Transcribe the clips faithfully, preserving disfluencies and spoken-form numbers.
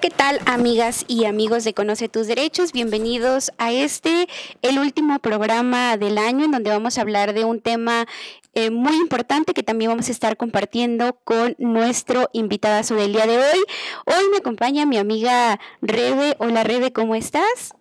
Hola, ¿qué tal, amigas y amigos de Conoce Tus Derechos? Bienvenidos a este, el último programa del año, en donde vamos a hablar de un tema eh, muy importante que también vamos a estar compartiendo con nuestro invitadazo del día de hoy. Hoy me acompaña mi amiga Rebe. Hola, Rebe, ¿cómo estás?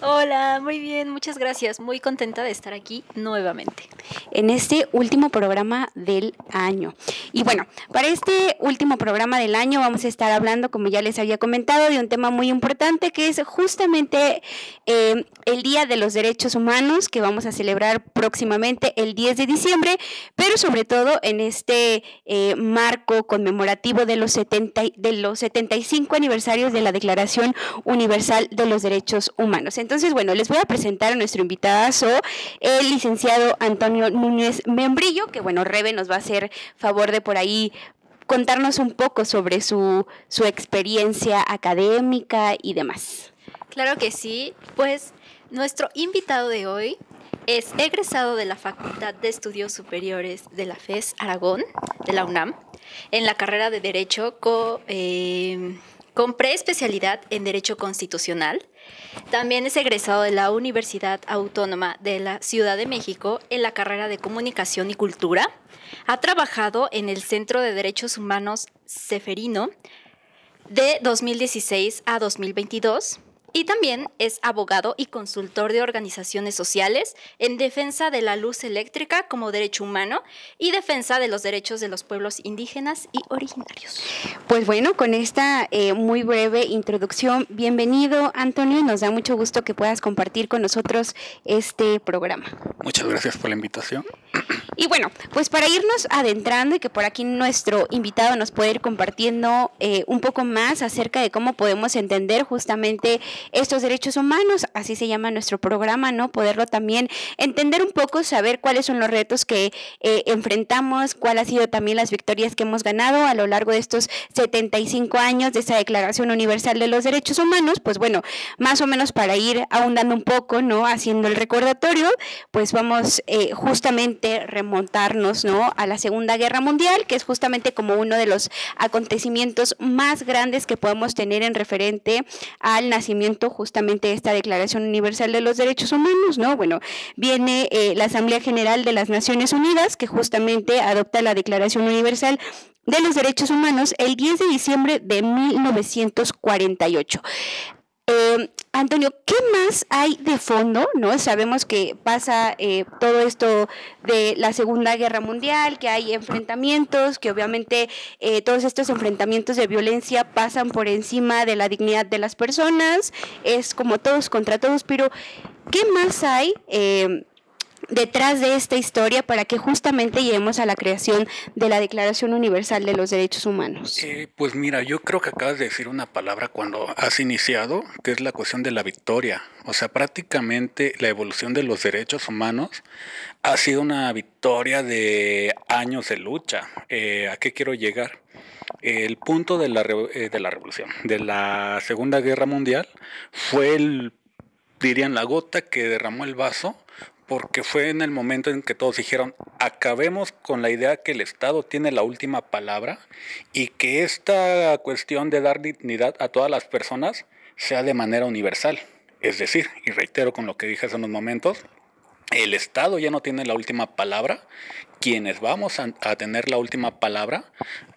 Hola, muy bien, muchas gracias. Muy contenta de estar aquí nuevamente en este último programa del año. Y bueno, para este último programa del año vamos a estar hablando, como ya les había comentado, de un tema muy importante que es justamente eh, el Día de los Derechos Humanos, que vamos a celebrar próximamente el diez de diciembre, pero sobre todo en este eh, marco conmemorativo de los, setenta, de los setenta y cinco aniversarios de la Declaración Universal de los Derechos Humanos. Entonces, bueno, les voy a presentar a nuestro invitadazo, el licenciado Antonio Núñez Membrillo, que bueno, Rebe nos va a hacer favor de por ahí contarnos un poco sobre su, su experiencia académica y demás. Claro que sí, pues nuestro invitado de hoy es egresado de la Facultad de Estudios Superiores de la F E S Aragón, de la UNAM, en la carrera de Derecho con, eh, con preespecialidad en Derecho Constitucional. También es egresado de la Universidad Autónoma de la Ciudad de México en la carrera de Comunicación y Cultura. Ha trabajado en el Centro de Derechos Humanos Ceferino de dos mil dieciséis a dos mil veintidós y también es abogado y consultor de organizaciones sociales en defensa de la luz eléctrica como derecho humano y defensa de los derechos de los pueblos indígenas y originarios. Pues bueno, con esta eh, muy breve introducción, bienvenido, Antonio, nos da mucho gusto que puedas compartir con nosotros este programa. Muchas gracias por la invitación. Y bueno, pues para irnos adentrando y que por aquí nuestro invitado nos puede ir compartiendo eh, un poco más acerca de cómo podemos entender justamente estos derechos humanos, así se llama nuestro programa, ¿no? Poderlo también entender un poco, saber cuáles son los retos que eh, enfrentamos, cuál ha sido también las victorias que hemos ganado a lo largo de estos setenta y cinco años de esta Declaración Universal de los Derechos Humanos. Pues bueno, más o menos para ir ahondando un poco, ¿no? Haciendo el recordatorio, pues vamos eh, justamente remontarnos, ¿no?, a la Segunda Guerra Mundial, que es justamente como uno de los acontecimientos más grandes que podemos tener en referente al nacimiento justamente esta Declaración Universal de los Derechos Humanos, ¿no? Bueno, viene eh, la Asamblea General de las Naciones Unidas, que justamente adopta la Declaración Universal de los Derechos Humanos el diez de diciembre de mil novecientos cuarenta y ocho. Eh, Antonio, ¿qué más hay de fondo, ¿no? Sabemos que pasa eh, todo esto de la Segunda Guerra Mundial, que hay enfrentamientos, que obviamente eh, todos estos enfrentamientos de violencia pasan por encima de la dignidad de las personas, es como todos contra todos, pero ¿qué más hay eh, detrás de esta historia para que justamente lleguemos a la creación de la Declaración Universal de los Derechos Humanos? Eh, pues mira, yo creo que acabas de decir una palabra cuando has iniciado, que es la cuestión de la victoria. O sea, prácticamente la evolución de los derechos humanos ha sido una victoria de años de lucha. Eh, ¿a qué quiero llegar? El punto de la, eh, de la revolución, de la Segunda Guerra Mundial, fue, el, dirían, la gota que derramó el vaso, porque fue en el momento en que todos dijeron, acabemos con la idea que el Estado tiene la última palabra y que esta cuestión de dar dignidad a todas las personas sea de manera universal. Es decir, y reitero con lo que dije hace unos momentos, el Estado ya no tiene la última palabra, quienes vamos a, a tener la última palabra,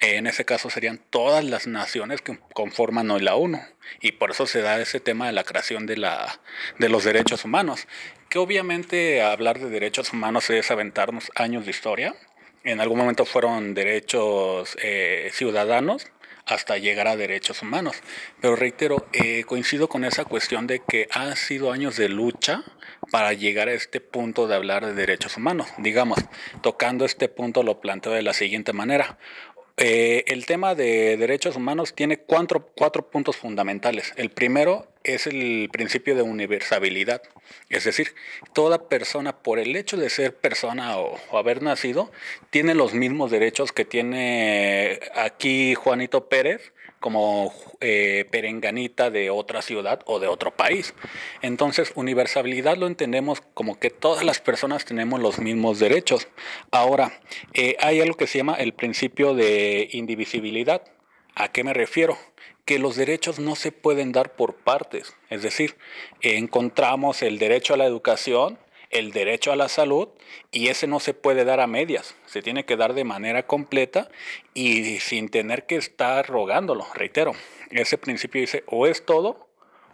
en ese caso serían todas las naciones que conforman hoy la ONU, y por eso se da ese tema de la creación de, la, de los derechos humanos, que obviamente hablar de derechos humanos es aventarnos años de historia. En algún momento fueron derechos eh, ciudadanos, hasta llegar a derechos humanos. Pero reitero, eh, coincido con esa cuestión de que han sido años de lucha para llegar a este punto de hablar de derechos humanos. Digamos, tocando este punto lo planteo de la siguiente manera. Eh, el tema de derechos humanos tiene cuatro, cuatro puntos fundamentales. El primero es el principio de universalidad, es decir, toda persona por el hecho de ser persona o, o haber nacido tiene los mismos derechos que tiene aquí Juanito Pérez como eh, perenganita de otra ciudad o de otro país. Entonces, universalidad lo entendemos como que todas las personas tenemos los mismos derechos. Ahora, eh, hay algo que se llama el principio de indivisibilidad. ¿A qué me refiero? Que los derechos no se pueden dar por partes. Es decir, encontramos el derecho a la educación, el derecho a la salud, y ese no se puede dar a medias. Se tiene que dar de manera completa y sin tener que estar rogándolo. Reitero, ese principio dice o es todo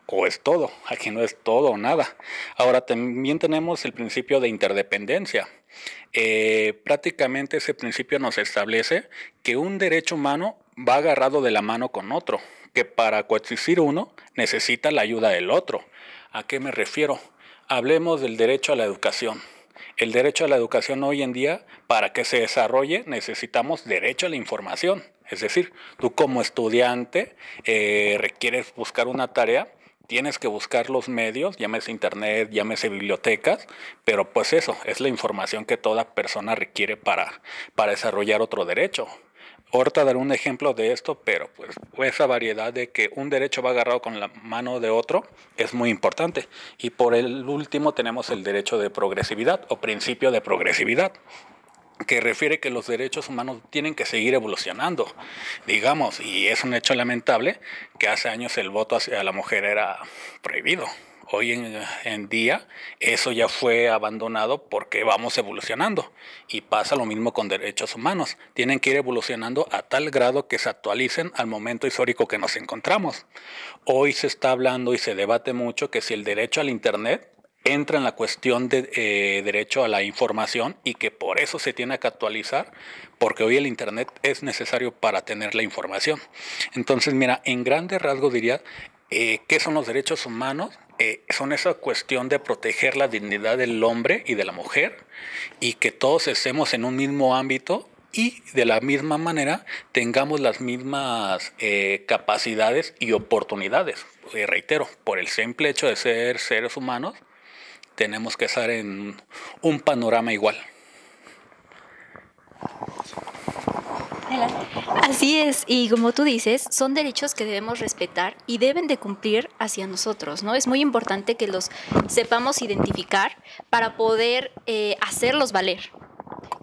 o es todo. Aquí no es todo o nada. Ahora también tenemos el principio de interdependencia. Eh, prácticamente ese principio nos establece que un derecho humano va agarrado de la mano con otro, que para coexistir uno necesita la ayuda del otro. ¿A qué me refiero? Hablemos del derecho a la educación. El derecho a la educación hoy en día, para que se desarrolle, necesitamos derecho a la información. Es decir, tú como estudiante eh, requieres buscar una tarea, tienes que buscar los medios, llámese internet, llámese bibliotecas, pero pues eso, es la información que toda persona requiere para, para desarrollar otro derecho. Ahorita daré un ejemplo de esto, pero pues esa variedad de que un derecho va agarrado con la mano de otro es muy importante. Y por el último tenemos el derecho de progresividad o principio de progresividad, que refiere que los derechos humanos tienen que seguir evolucionando. Digamos, y es un hecho lamentable, que hace años el voto hacia la mujer era prohibido. Hoy en, en día eso ya fue abandonado porque vamos evolucionando y pasa lo mismo con derechos humanos. Tienen que ir evolucionando a tal grado que se actualicen al momento histórico que nos encontramos. Hoy se está hablando y se debate mucho que si el derecho al internet entra en la cuestión de eh, derecho a la información y que por eso se tiene que actualizar, porque hoy el internet es necesario para tener la información. Entonces, mira, en grandes rasgos diría, eh, ¿qué son los derechos humanos? Eh, son esa cuestión de proteger la dignidad del hombre y de la mujer y que todos estemos en un mismo ámbito y de la misma manera tengamos las mismas eh, capacidades y oportunidades. Eh, reitero, por el simple hecho de ser seres humanos, tenemos que estar en un panorama igual. Así es, y como tú dices, son derechos que debemos respetar y deben de cumplir hacia nosotros, ¿no? Es muy importante que los sepamos identificar para poder eh, hacerlos valer.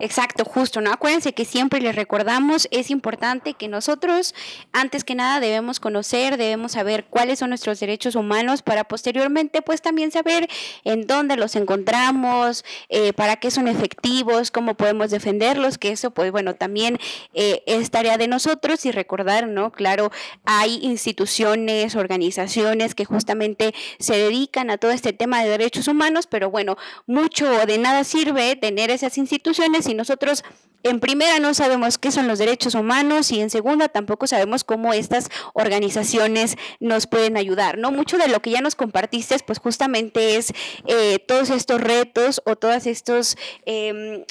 Exacto, justo, ¿no? Acuérdense que siempre les recordamos, es importante que nosotros, antes que nada, debemos conocer, debemos saber cuáles son nuestros derechos humanos para posteriormente, pues, también saber en dónde los encontramos, eh, para qué son efectivos, cómo podemos defenderlos, que eso, pues, bueno, también eh, es tarea de nosotros y recordar, ¿no? Claro, hay instituciones, organizaciones que justamente se dedican a todo este tema de derechos humanos, pero, bueno, mucho de nada sirve tener esas instituciones y nosotros en primera no sabemos qué son los derechos humanos y en segunda tampoco sabemos cómo estas organizaciones nos pueden ayudar, ¿no? Mucho de lo que ya nos compartiste pues justamente es eh, todos estos retos o todos estos eh,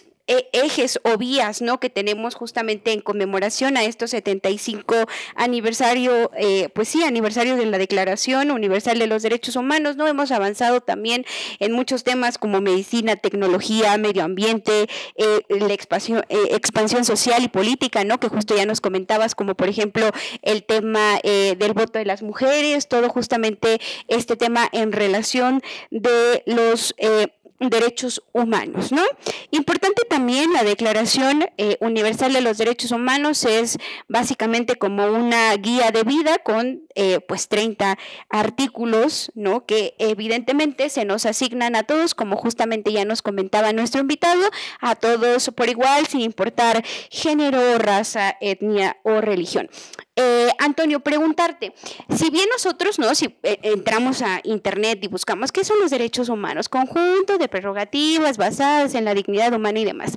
ejes o vías, ¿no?, que tenemos justamente en conmemoración a estos setenta y cinco aniversario, eh, pues sí, aniversario de la Declaración Universal de los Derechos Humanos, ¿no? Hemos avanzado también en muchos temas como medicina, tecnología, medio ambiente, eh, la expansión, eh, expansión social y política, ¿no?, que justo ya nos comentabas, como por ejemplo el tema eh, del voto de las mujeres, todo justamente este tema en relación de los eh, derechos humanos, ¿no? Importante también la Declaración eh, Universal de los Derechos Humanos es básicamente como una guía de vida con eh, pues treinta artículos, ¿no?, que evidentemente se nos asignan a todos, como justamente ya nos comentaba nuestro invitado, a todos por igual, sin importar género, raza, etnia o religión. Eh, Antonio, preguntarte, si bien nosotros, ¿no?, si eh, entramos a internet y buscamos qué son los derechos humanos, conjunto de prerrogativas basadas en la dignidad humana y demás,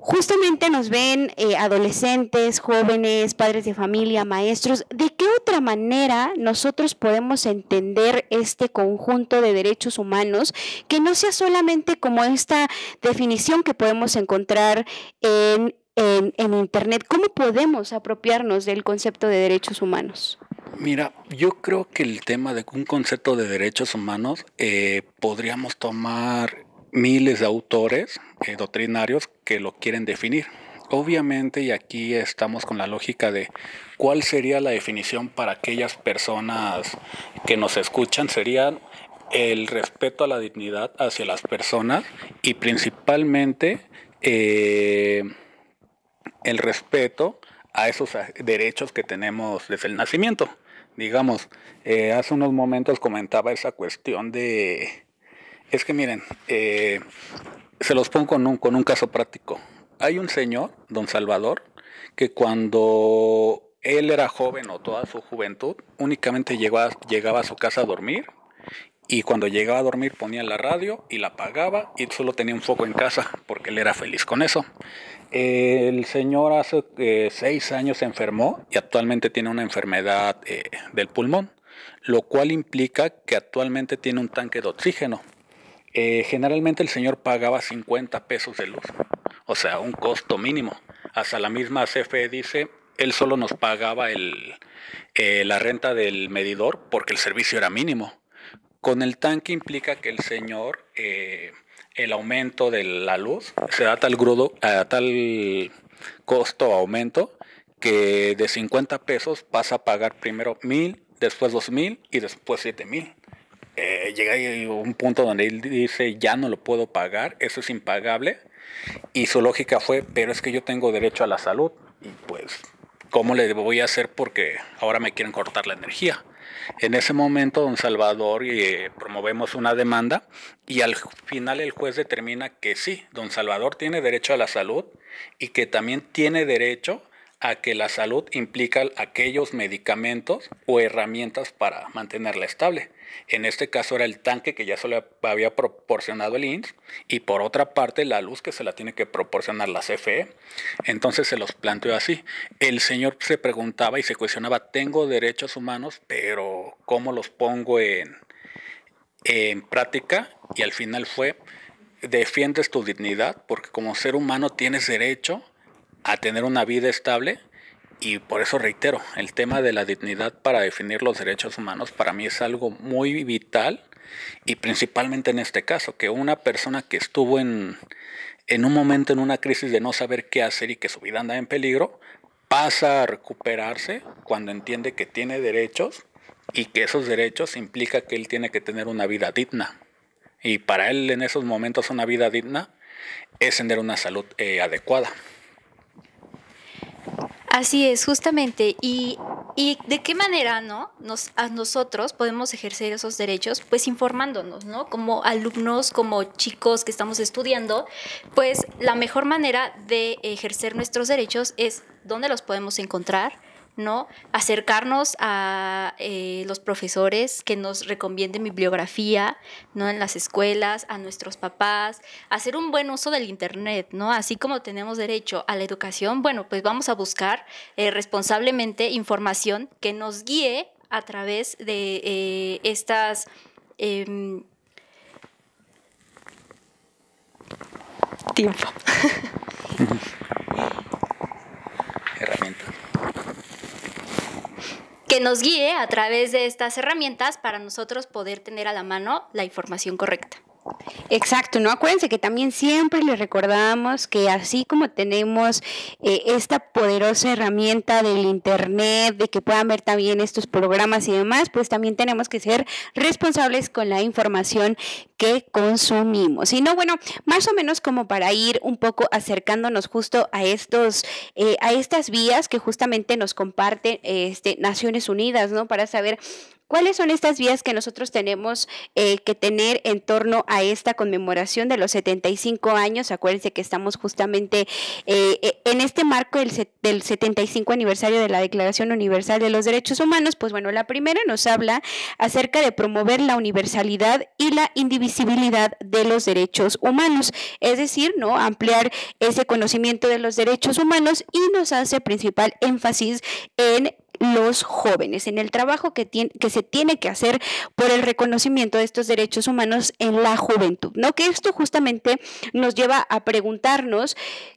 justamente nos ven eh, adolescentes, jóvenes, padres de familia, maestros, ¿de qué otra manera nosotros podemos entender este conjunto de derechos humanos que no sea solamente como esta definición que podemos encontrar en En, en internet? ¿Cómo podemos apropiarnos del concepto de derechos humanos? Mira, yo creo que el tema de un concepto de derechos humanos eh, podríamos tomar miles de autores eh, doctrinarios que lo quieren definir. Obviamente, y aquí estamos con la lógica de cuál sería la definición para aquellas personas que nos escuchan, serían el respeto a la dignidad hacia las personas y principalmente Eh, el respeto a esos derechos que tenemos desde el nacimiento. Digamos, eh, hace unos momentos comentaba esa cuestión de... Es que miren, eh, se los pongo con un, con un caso práctico. Hay un señor, don Salvador, que cuando él era joven o toda su juventud, únicamente llegaba, llegaba a su casa a dormir, y cuando llegaba a dormir ponía la radio y la apagaba y solo tenía un foco en casa porque él era feliz con eso. El señor hace eh, seis años se enfermó y actualmente tiene una enfermedad eh, del pulmón, lo cual implica que actualmente tiene un tanque de oxígeno. Eh, generalmente el señor pagaba cincuenta pesos de luz, o sea, un costo mínimo. Hasta la misma C F E dice, él solo nos pagaba el, eh, la renta del medidor porque el servicio era mínimo. Con el tanque implica que el señor, eh, el aumento de la luz, se da tal grudo, a tal costo aumento que de cincuenta pesos pasa a pagar primero mil, después dos mil y después siete mil. Eh, llega a un punto donde él dice, ya no lo puedo pagar, eso es impagable, y su lógica fue, pero es que yo tengo derecho a la salud, y pues, ¿cómo le voy a hacer porque ahora me quieren cortar la energía? En ese momento, don Salvador eh, promovemos una demanda, y al final el juez determina que sí, don Salvador tiene derecho a la salud, y que también tiene derecho a que la salud implica aquellos medicamentos o herramientas para mantenerla estable. En este caso era el tanque que ya se le había proporcionado el I N S S y por otra parte la luz que se la tiene que proporcionar la C F E. Entonces se los planteó así. El señor se preguntaba y se cuestionaba, tengo derechos humanos, pero ¿cómo los pongo en, en práctica? Y al final fue, defiendes tu dignidad porque como ser humano tienes derecho a tener una vida estable, y por eso reitero, el tema de la dignidad para definir los derechos humanos para mí es algo muy vital, y principalmente en este caso, que una persona que estuvo en, en un momento en una crisis de no saber qué hacer y que su vida anda en peligro, pasa a recuperarse cuando entiende que tiene derechos y que esos derechos implica que él tiene que tener una vida digna. Y para él en esos momentos una vida digna es tener una salud eh, adecuada. Así es, justamente. Y, y de qué manera, ¿no? Nos, a nosotros podemos ejercer esos derechos, pues informándonos, ¿no? Como alumnos, como chicos que estamos estudiando, pues la mejor manera de ejercer nuestros derechos es dónde los podemos encontrar, ¿no? Acercarnos a eh, los profesores que nos recomienden bibliografía, ¿no? En las escuelas, a nuestros papás, hacer un buen uso del internet, ¿no? Así como tenemos derecho a la educación, bueno, pues vamos a buscar eh, responsablemente información que nos guíe a través de eh, estas... Eh, tiempo. Herramientas. Que nos guíe a través de estas herramientas para nosotros poder tener a la mano la información correcta. Exacto, ¿no? Acuérdense que también siempre les recordamos que así como tenemos eh, esta poderosa herramienta del internet, de que puedan ver también estos programas y demás, pues también tenemos que ser responsables con la información que consumimos. Y no, bueno, más o menos como para ir un poco acercándonos justo a estos, eh, a estas vías que justamente nos comparte eh, este, Naciones Unidas, ¿no? Para saber cuáles son estas vías que nosotros tenemos eh, que tener en torno a esta conmemoración de los setenta y cinco años. Acuérdense que estamos justamente eh, en este marco del, del setenta y cinco aniversario de la Declaración Universal de los Derechos Humanos. Pues bueno, la primera nos habla acerca de promover la universalidad y la indivisibilidad de los derechos humanos, es decir, ¿no? Ampliar ese conocimiento de los derechos humanos, y nos hace principal énfasis en los jóvenes, en el trabajo que, tiene, que se tiene que hacer por el reconocimiento de estos derechos humanos en la juventud, ¿no? Que esto justamente nos lleva a preguntarnos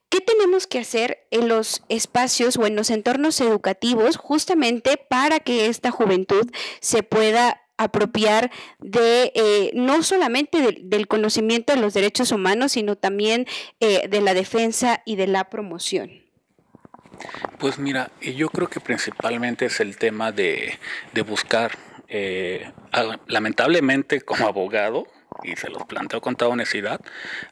qué tenemos que hacer en los espacios o en los entornos educativos justamente para que esta juventud se pueda apropiar de eh, no solamente de, del conocimiento de los derechos humanos, sino también eh, de la defensa y de la promoción. Pues mira, yo creo que principalmente es el tema de, de buscar, eh, lamentablemente como abogado, y se los planteo con toda honestidad,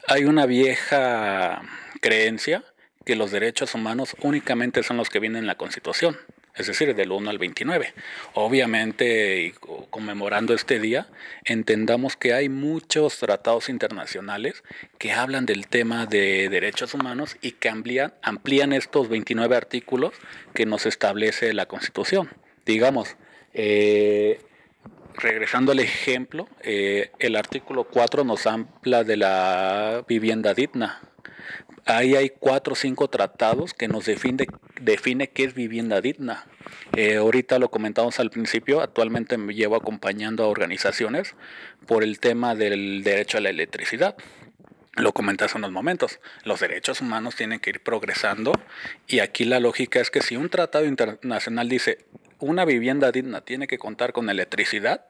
hay una vieja creencia que los derechos humanos únicamente son los que vienen en la Constitución, es decir, del uno al veintinueve. Obviamente, y conmemorando este día, entendamos que hay muchos tratados internacionales que hablan del tema de derechos humanos y que amplían, amplían estos veintinueve artículos que nos establece la Constitución. Digamos, eh, regresando al ejemplo, eh, el artículo cuatro nos habla de la vivienda digna. Ahí hay cuatro o cinco tratados que nos define, define qué es vivienda digna. Eh, ahorita lo comentamos al principio, actualmente me llevo acompañando a organizaciones por el tema del derecho a la electricidad. Lo comentas hace unos momentos, los derechos humanos tienen que ir progresando y aquí la lógica es que si un tratado internacional dice una vivienda digna tiene que contar con electricidad,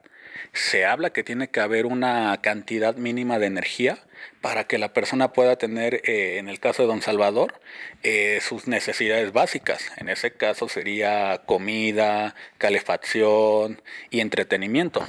se habla que tiene que haber una cantidad mínima de energía para que la persona pueda tener, eh, en el caso de Don Salvador, eh, sus necesidades básicas. En ese caso sería comida, calefacción y entretenimiento.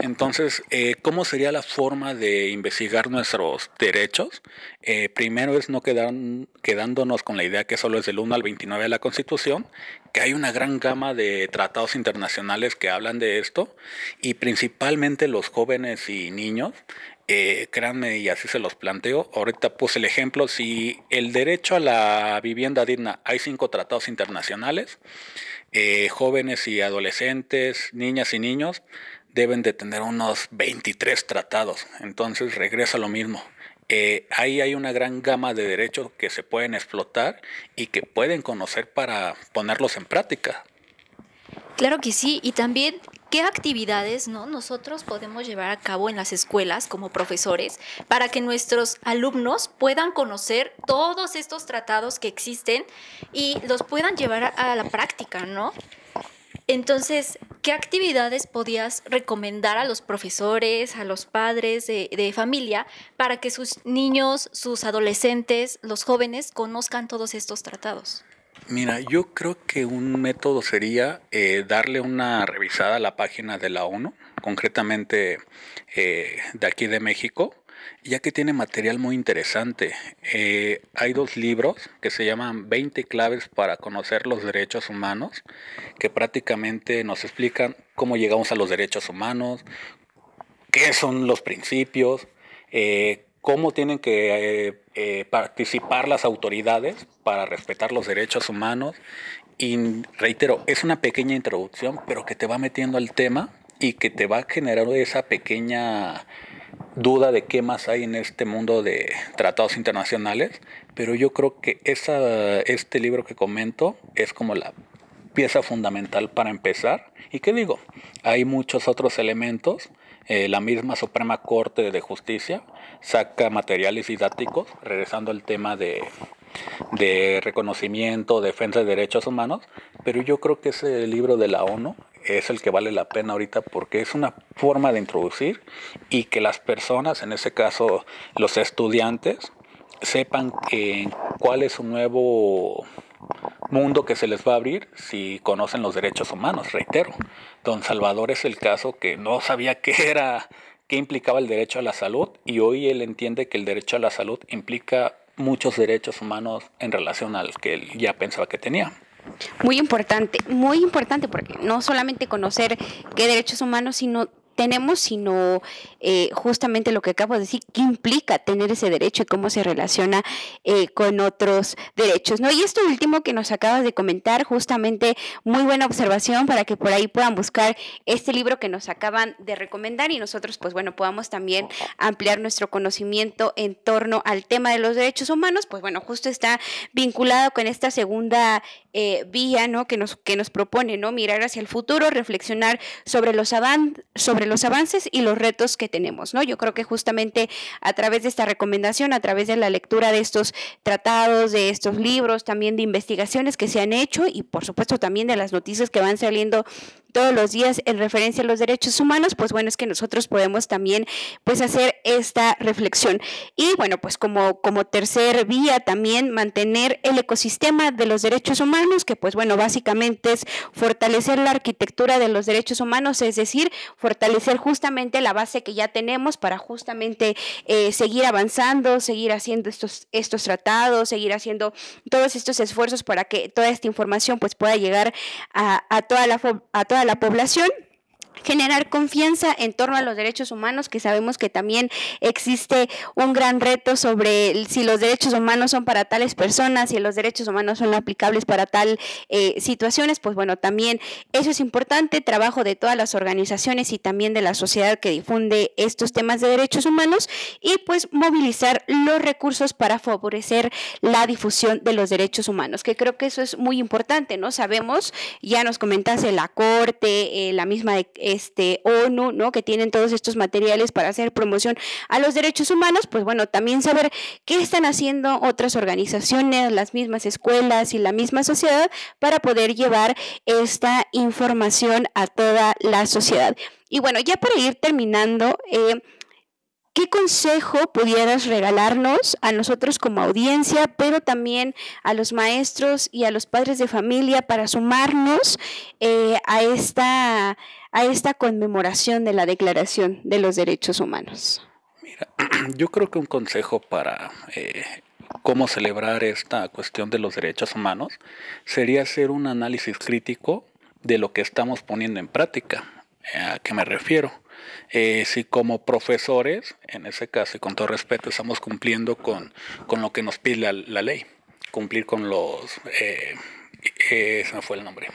Entonces, eh, ¿cómo sería la forma de investigar nuestros derechos? Eh, primero es no quedan, quedándonos con la idea que solo es del uno al veintinueve de la Constitución, que hay una gran gama de tratados internacionales que hablan de esto y principalmente los jóvenes y niños. Eh, créanme, y así se los planteo, ahorita puse el ejemplo, si el derecho a la vivienda digna, hay cinco tratados internacionales, eh, jóvenes y adolescentes, niñas y niños, deben de tener unos veintitrés tratados, entonces regresa lo mismo. Eh, ahí hay una gran gama de derechos que se pueden explotar y que pueden conocer para ponerlos en práctica. Claro que sí, y también qué actividades, ¿no?, nosotros podemos llevar a cabo en las escuelas como profesores para que nuestros alumnos puedan conocer todos estos tratados que existen y los puedan llevar a la práctica, ¿no? Entonces, ¿qué actividades podías recomendar a los profesores, a los padres de, de familia, para que sus niños, sus adolescentes, los jóvenes conozcan todos estos tratados? Mira, yo creo que un método sería eh, darle una revisada a la página de la ONU, concretamente eh, de aquí de México, ya que tiene material muy interesante. Eh, hay dos libros que se llaman veinte claves para conocer los derechos humanos, que prácticamente nos explican cómo llegamos a los derechos humanos, qué son los principios, eh, cómo tienen que eh, eh, participar las autoridades para respetar los derechos humanos. Y reitero, es una pequeña introducción, pero que te va metiendo al tema y que te va a generar esa pequeña duda de qué más hay en este mundo de tratados internacionales, pero yo creo que esa, este libro que comento es como la pieza fundamental para empezar. ¿Y qué digo? Hay muchos otros elementos. Eh, la misma Suprema Corte de Justicia saca materiales didácticos, regresando al tema de, de reconocimiento, defensa de derechos humanos, pero yo creo que ese libro de la ONU es el que vale la pena ahorita porque es una forma de introducir y que las personas, en este caso los estudiantes, sepan eh, cuál es su nuevo mundo que se les va a abrir si conocen los derechos humanos. Reitero, Don Salvador es el caso que no sabía qué era, qué implicaba el derecho a la salud, y hoy él entiende que el derecho a la salud implica muchos derechos humanos en relación al que él ya pensaba que tenía. Muy importante, muy importante, porque no solamente conocer qué derechos humanos sino tenemos, sino eh, justamente lo que acabo de decir, qué implica tener ese derecho y cómo se relaciona eh, con otros derechos, ¿no? Y esto último que nos acabas de comentar, justamente muy buena observación para que por ahí puedan buscar este libro que nos acaban de recomendar y nosotros, pues bueno, podamos también ampliar nuestro conocimiento en torno al tema de los derechos humanos. Pues bueno, justo está vinculado con esta segunda eh, vía, ¿no?, que nos, que nos propone, ¿no?, mirar hacia el futuro, reflexionar sobre los avances, sobre los avances y los retos que tenemos, ¿no? Yo creo que justamente a través de esta recomendación, a través de la lectura de estos tratados, de estos libros, también de investigaciones que se han hecho y por supuesto también de las noticias que van saliendo todos los días en referencia a los derechos humanos, pues bueno, es que nosotros podemos también pues hacer esta reflexión. Y bueno, pues como, como tercer vía también mantener el ecosistema de los derechos humanos, que pues bueno, básicamente es fortalecer la arquitectura de los derechos humanos, es decir, fortalecer fortalecer justamente la base que ya tenemos para justamente eh, seguir avanzando, seguir haciendo estos, estos tratados, seguir haciendo todos estos esfuerzos para que toda esta información pues pueda llegar a, a, toda, la, a toda la población. Generar confianza en torno a los derechos humanos, que sabemos que también existe un gran reto sobre si los derechos humanos son para tales personas, si los derechos humanos son aplicables para tal eh, situaciones, pues bueno, también eso es importante, trabajo de todas las organizaciones y también de la sociedad que difunde estos temas de derechos humanos y pues movilizar los recursos para favorecer la difusión de los derechos humanos, que creo que eso es muy importante, ¿no? Sabemos, ya nos comentaste la Corte, eh, la misma de Este, ONU, ¿no?, que tienen todos estos materiales para hacer promoción a los derechos humanos, pues bueno, también saber qué están haciendo otras organizaciones, las mismas escuelas y la misma sociedad para poder llevar esta información a toda la sociedad. Y bueno, ya para ir terminando, eh, ¿qué consejo pudieras regalarnos a nosotros como audiencia, pero también a los maestros y a los padres de familia para sumarnos eh, a esta... a esta conmemoración de la Declaración de los Derechos Humanos? Mira, yo creo que un consejo para eh, cómo celebrar esta cuestión de los derechos humanos sería hacer un análisis crítico de lo que estamos poniendo en práctica. ¿A qué me refiero? Eh, si como profesores, en ese caso y con todo respeto, estamos cumpliendo con, con lo que nos pide la, la ley, cumplir con los... Eh, eh, se me fue el nombre...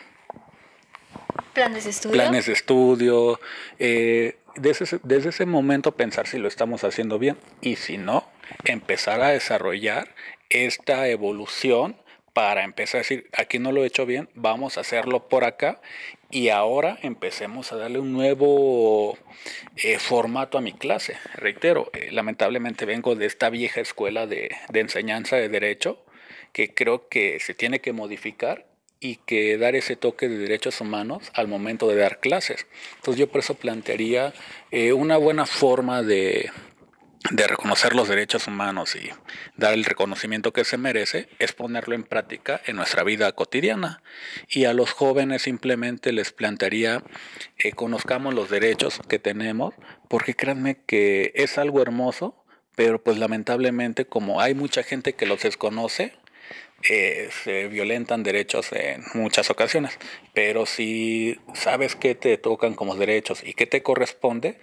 Planes de estudio. Planes de estudio. Eh, desde, desde ese momento pensar si lo estamos haciendo bien y si no, empezar a desarrollar esta evolución para empezar a decir, aquí no lo he hecho bien, vamos a hacerlo por acá y ahora empecemos a darle un nuevo eh, formato a mi clase. Reitero, eh, lamentablemente vengo de esta vieja escuela de, de enseñanza de derecho que creo que se tiene que modificar y que dar ese toque de derechos humanos al momento de dar clases. Entonces yo por eso plantearía eh, una buena forma de, de reconocer los derechos humanos y dar el reconocimiento que se merece es ponerlo en práctica en nuestra vida cotidiana. Y a los jóvenes simplemente les plantearía eh, conozcamos los derechos que tenemos, porque créanme que es algo hermoso, pero pues lamentablemente como hay mucha gente que los desconoce, Eh, se violentan derechos en muchas ocasiones, pero si sabes qué te tocan como derechos y qué te corresponde,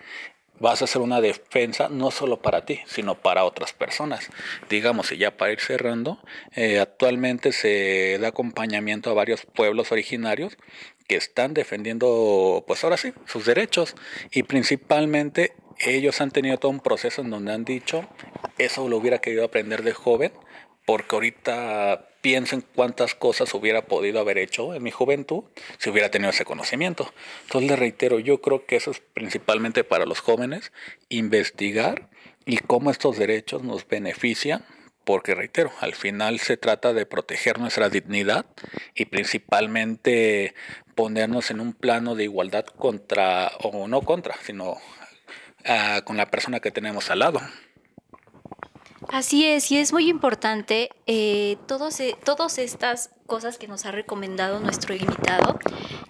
vas a hacer una defensa no solo para ti, sino para otras personas. Digamos, y ya para ir cerrando, eh, actualmente se da acompañamiento a varios pueblos originarios que están defendiendo, pues ahora sí, sus derechos, y principalmente ellos han tenido todo un proceso en donde han dicho, eso lo hubiera querido aprender de joven, porque ahorita pienso en cuántas cosas hubiera podido haber hecho en mi juventud si hubiera tenido ese conocimiento. Entonces les reitero, yo creo que eso es principalmente para los jóvenes, investigar y cómo estos derechos nos benefician, porque reitero, al final se trata de proteger nuestra dignidad y principalmente ponernos en un plano de igualdad contra, o no contra, sino uh, con la persona que tenemos al lado. Así es, y es muy importante eh, todos, eh, todas estas cosas que nos ha recomendado nuestro invitado,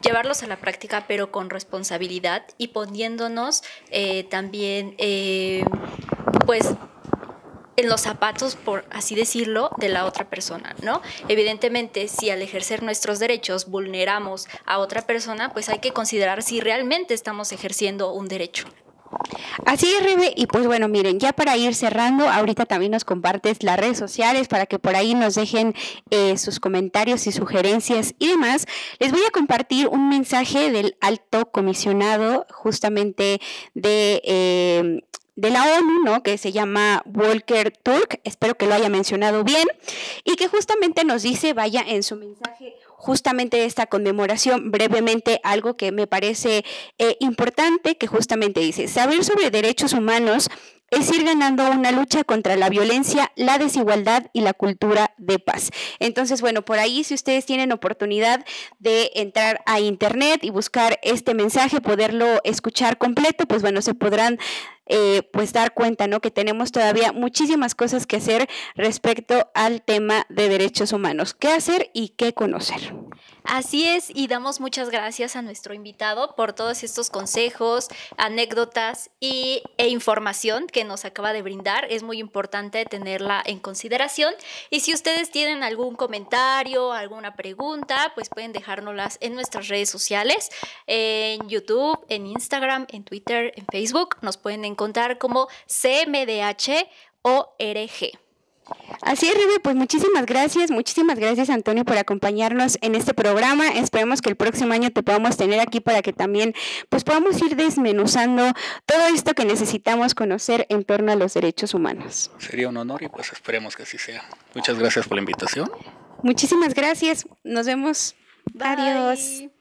llevarlos a la práctica pero con responsabilidad y poniéndonos eh, también eh, pues en los zapatos, por así decirlo, de la otra persona, ¿no? Evidentemente, si al ejercer nuestros derechos vulneramos a otra persona, pues hay que considerar si realmente estamos ejerciendo un derecho. Así es, Rebe, y pues bueno, miren, ya para ir cerrando, ahorita también nos compartes las redes sociales para que por ahí nos dejen eh, sus comentarios y sugerencias y demás. Les voy a compartir un mensaje del alto comisionado justamente de... Eh, de la ONU, ¿no?, que se llama Volker Türk, espero que lo haya mencionado bien, y que justamente nos dice, vaya en su mensaje justamente de esta conmemoración, brevemente algo que me parece eh, importante, que justamente dice, saber sobre derechos humanos es ir ganando una lucha contra la violencia, la desigualdad y la cultura de paz. Entonces, bueno, por ahí si ustedes tienen oportunidad de entrar a internet y buscar este mensaje, poderlo escuchar completo, pues bueno, se podrán eh, pues dar cuenta, ¿no?, que tenemos todavía muchísimas cosas que hacer respecto al tema de derechos humanos. ¿Qué hacer y qué conocer? Así es, y damos muchas gracias a nuestro invitado por todos estos consejos, anécdotas y, e información que nos acaba de brindar. Es muy importante tenerla en consideración, y si ustedes tienen algún comentario, alguna pregunta, pues pueden dejárnoslas en nuestras redes sociales, en YouTube, en Instagram, en Twitter, en Facebook. Nos pueden encontrar como C M D H O R G. Así es, Rebe, pues muchísimas gracias, muchísimas gracias, Antonio, por acompañarnos en este programa. Esperemos que el próximo año te podamos tener aquí para que también pues podamos ir desmenuzando todo esto que necesitamos conocer en torno a los derechos humanos. Sería un honor y pues esperemos que así sea. Muchas gracias por la invitación. Muchísimas gracias, nos vemos. Bye. Adiós.